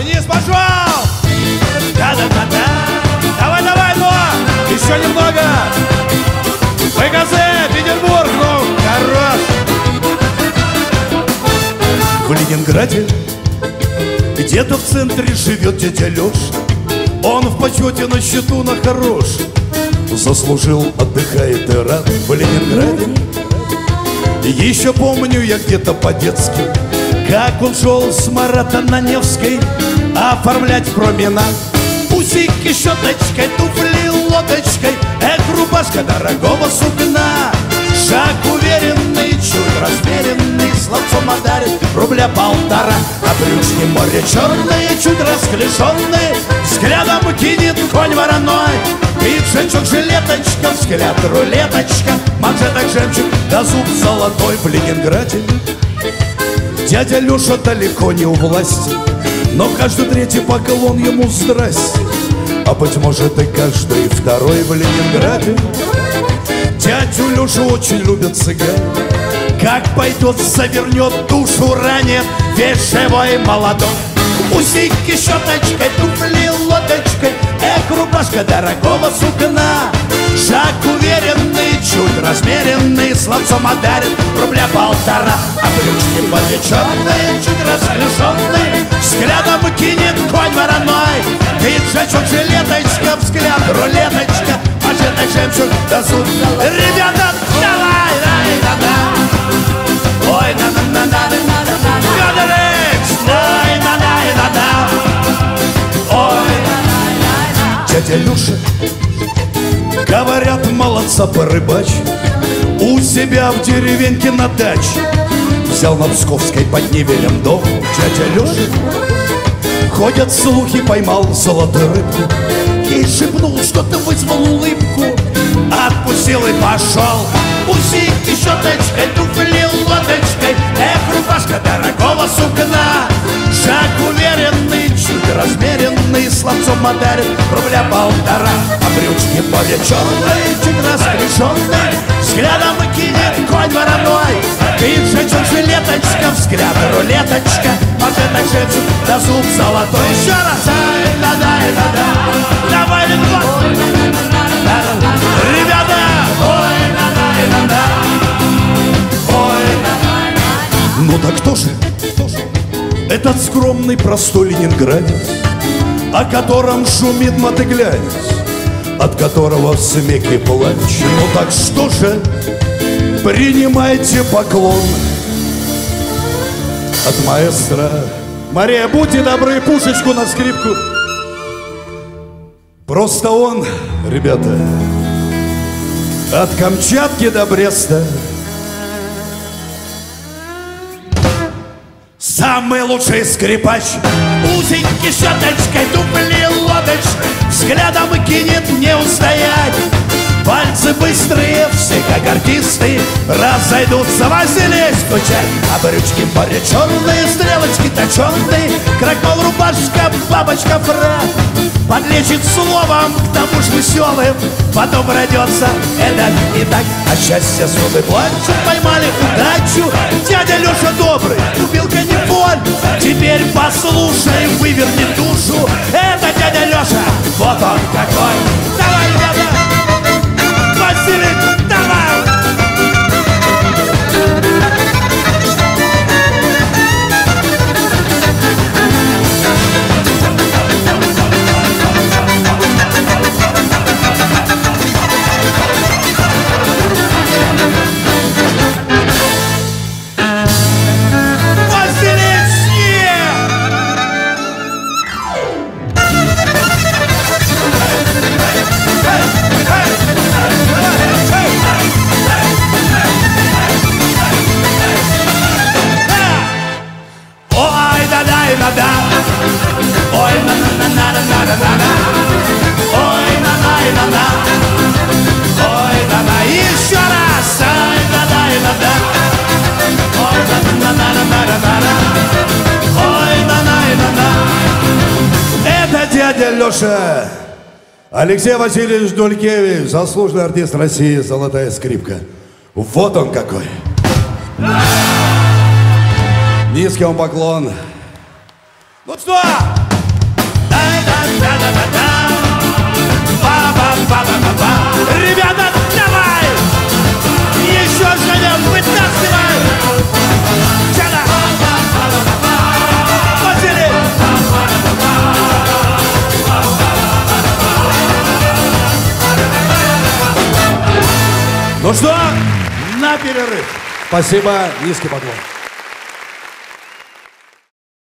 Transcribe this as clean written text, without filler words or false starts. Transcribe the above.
Денис, пошел! Да-да-да-да! Давай-давай, но! Еще немного! ВКЗ, Петербург, ну, хорош! В Ленинграде где-то в центре живет дядя Лёша. Он в почете, на счету, на хорош. Заслужил, отдыхает и рад. В Ленинграде еще помню я где-то по-детски, как он шел с Марата на Невской оформлять променад. Усики щеточкой, туфли лодочкой, эк, рубашка дорогого сукна. Шаг уверенный, чуть размеренный, словцом одарит рубля полтора. А брючки море черные, чуть расклешенные, взглядом кинет конь вороной. Пиджачок, жилеточка, взгляд рулеточка, манжеток жемчуг, да зуб золотой. В Ленинграде дядя Лёша далеко не у власти, но каждый третий поклон ему здрасте, а быть может и каждый второй. В Ленинграде дядю Лёшу очень любят цыгане. Как пойдет, завернет, душу ранит, весь живой молодой. Усики щеточкой, туфли лодочкой, эк, рубашка дорогого сукна. Шаг уверенный, чуть размеренный, словцом одарит рубля полтора. А брючки повечерные, чуть разрешенные, взглядом кинет конь вороной. Пиджачок, жилеточка, взгляд рулеточка, манжеток жемчуг, да зуб. Ребята, давай, да-да-да, ой, да-да-да-да-да-да. Дядя Лёша, говорят, молодца порыбач, у себя в деревеньке на даче взял на Псковской под Невелем дом. Дядя Лёша, ходят слухи, поймал золотую рыбку и шепнул, что-то вызвал улыбку, отпустил и пошел. Усики щеточкой, туфли лодочкой, эх, рубашка дорогого сукна. Шаг уверенный, чуть размеренный, словцом одарит рубля полтора. А брючки повечерные, чуть разрешенные, взглядом кинет конь вороной. Пиджачок, жилеточка, взгляд рулеточка, манжеток жемчуг, да зуб золотой. Еще раз, ай, да-да, да-да, давай, ребята, ой, да-да, ой. Ну так кто же этот скромный, простой ленинградец, о котором шумит мотыглянец, от которого в смех и плач? Ну так что же, принимайте поклон от маэстро. Мария, будьте добры, пушечку на скрипку. Просто он, ребята, от Камчатки до Бреста самый лучший скрипач. Усики щеточкой, туфли лодочкой, взглядом кинет, не устоять. Пальцы быстрые, все как артисты, разойдутся, возились скучать. А брючки море черные, стрелочки точеные, крахмал рубашка, бабочка фра. Подлечит словом, к тому ж веселым, потом пройдется это и так. А счастье зубы плачут, поймали удачу, дядя Лёша добрый, купил канифоль. Теперь послушай, выверни душу, это дядя Лёша, вот он какой. Давай, ребята, Василик, давай! Дядя Лёша, Алексей Васильевич Дулькевич, заслуженный артист России, золотая скрипка. Вот он какой. Низкий вам поклон. Ну что? Ну что, на перерыв. Спасибо, низкий поклон.